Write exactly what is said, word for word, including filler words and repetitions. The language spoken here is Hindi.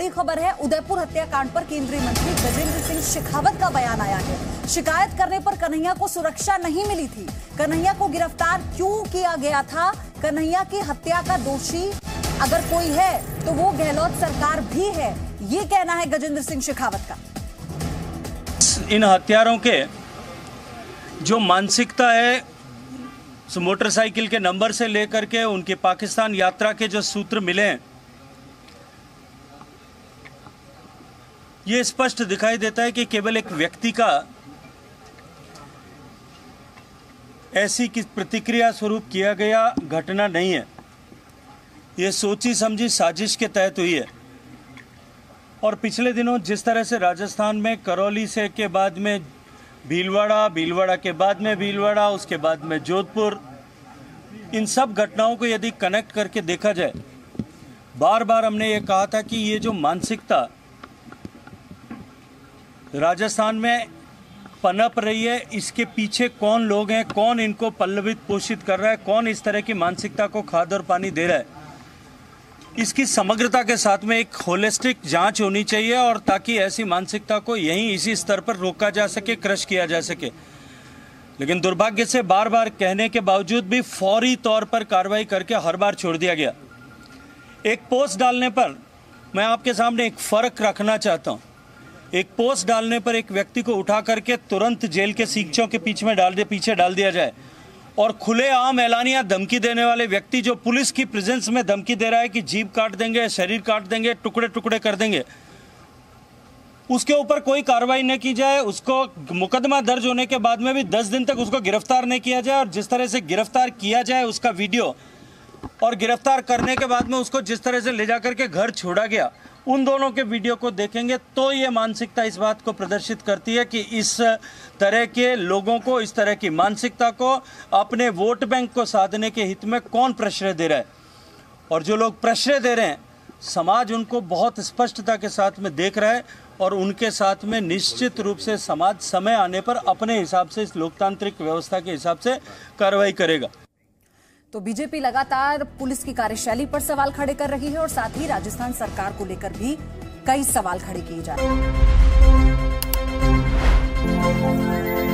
बड़ी खबर है, उदयपुर हत्याकांड पर केंद्रीय मंत्री गजेंद्र सिंह शेखावत का बयान आया है। शिकायत करने पर कन्हैया को सुरक्षा नहीं मिली थी, कन्हैया को गिरफ्तार क्यों किया गया था, कन्हैया की हत्या का दोषी अगर कोई है तो वो गहलोत सरकार भी है, ये कहना है गजेंद्र सिंह शेखावत का। इन हत्यारों के जो मानसिकता है, मोटरसाइकिल के नंबर से लेकर के उनके पाकिस्तान यात्रा के जो सूत्र मिले हैं, ये स्पष्ट दिखाई देता है कि केवल एक व्यक्ति का ऐसी की प्रतिक्रिया स्वरूप किया गया घटना नहीं है, ये सोची समझी साजिश के तहत हुई है। और पिछले दिनों जिस तरह से राजस्थान में करौली से के बाद में भीलवाड़ा, भीलवाड़ा के बाद में भीलवाड़ा, उसके बाद में जोधपुर, इन सब घटनाओं को यदि कनेक्ट करके देखा जाए, बार बार हमने ये कहा था कि ये जो मानसिकता राजस्थान में पनप रही है, इसके पीछे कौन लोग हैं, कौन इनको पल्लवित पोषित कर रहा है, कौन इस तरह की मानसिकता को खाद और पानी दे रहा है, इसकी समग्रता के साथ में एक होलिस्टिक जांच होनी चाहिए, और ताकि ऐसी मानसिकता को यहीं इसी स्तर पर रोका जा सके, क्रश किया जा सके। लेकिन दुर्भाग्य से बार बार कहने के बावजूद भी फौरी तौर पर कार्रवाई करके हर बार छोड़ दिया गया। एक पोस्ट डालने पर, मैं आपके सामने एक फ़र्क रखना चाहता हूँ, एक पोस्ट डालने पर एक व्यक्ति को उठा करके तुरंत जेल के सींगचों के पीछे में डाल दे पीछे डाल दिया जाए, और खुलेआम ऐलानिया धमकी देने वाले व्यक्ति जो पुलिस की प्रेजेंस में धमकी दे रहा है कि जीभ काट देंगे, शरीर काट देंगे, टुकड़े टुकड़े कर देंगे, उसके ऊपर कोई कार्रवाई नहीं की जाए, उसको मुकदमा दर्ज होने के बाद में भी दस दिन तक उसको गिरफ्तार नहीं किया जाए, और जिस तरह से गिरफ्तार किया जाए उसका वीडियो, और गिरफ्तार करने के बाद में उसको जिस तरह से ले जा करके घर छोड़ा गया, उन दोनों के वीडियो को देखेंगे तो ये मानसिकता इस बात को प्रदर्शित करती है कि इस तरह के लोगों को, इस तरह की मानसिकता को अपने वोट बैंक को साधने के हित में कौन प्रश्रय दे रहा है। और जो लोग प्रश्रय दे रहे हैं, समाज उनको बहुत स्पष्टता के साथ में देख रहा है, और उनके साथ में निश्चित रूप से समाज समय आने पर अपने हिसाब से, इस लोकतांत्रिक व्यवस्था के हिसाब से कार्रवाई करेगा। तो बीजेपी लगातार पुलिस की कार्यशैली पर सवाल खड़े कर रही है, और साथ ही राजस्थान सरकार को लेकर भी कई सवाल खड़े किए जा रहे हैं।